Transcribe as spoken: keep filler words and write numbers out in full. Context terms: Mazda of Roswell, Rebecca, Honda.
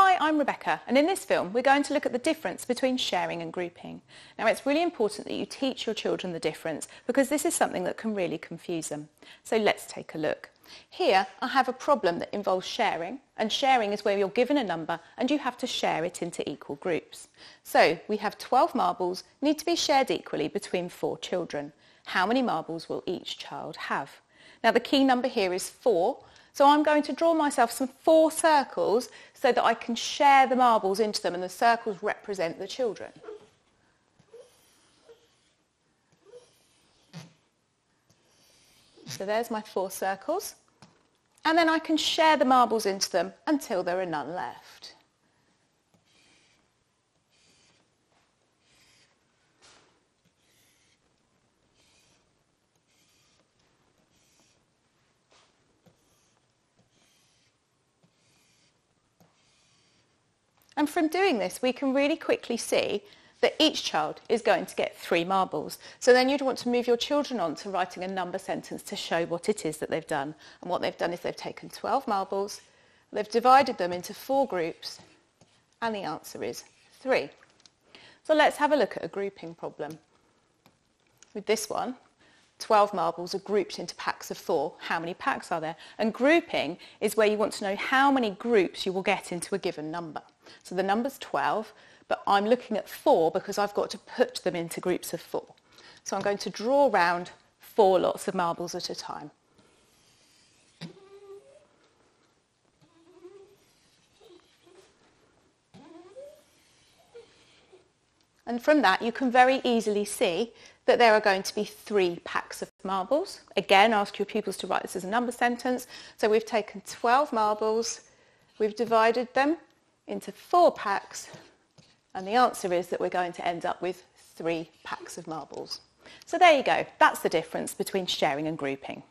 Hi, I'm Rebecca, and in this film we're going to look at the difference between sharing and grouping. Now, it's really important that you teach your children the difference, because this is something that can really confuse them. So let's take a look. Here I have a problem that involves sharing, and sharing is where you're given a number and you have to share it into equal groups. So we have twelve marbles need to be shared equally between four children. How many marbles will each child have? Now, the key number here is four. So I'm going to draw myself some four circles so that I can share the marbles into them, and the circles represent the children. So there's my four circles, and then I can share the marbles into them until there are none left. And from doing this, we can really quickly see that each child is going to get three marbles. So then you'd want to move your children on to writing a number sentence to show what it is that they've done. And what they've done is they've taken twelve marbles, they've divided them into four groups, and the answer is three. So let's have a look at a grouping problem. With this one, twelve marbles are grouped into packs of four. How many packs are there? And grouping is where you want to know how many groups you will get into a given number. So the number's twelve, but I'm looking at four because I've got to put them into groups of four. So I'm going to draw round four lots of marbles at a time. And from that, you can very easily see that there are going to be three packs of marbles. Again, ask your pupils to write this as a number sentence. So we've taken twelve marbles, we've divided them into four packs, and the answer is that we're going to end up with three packs of marbles. So there you go, that's the difference between sharing and grouping.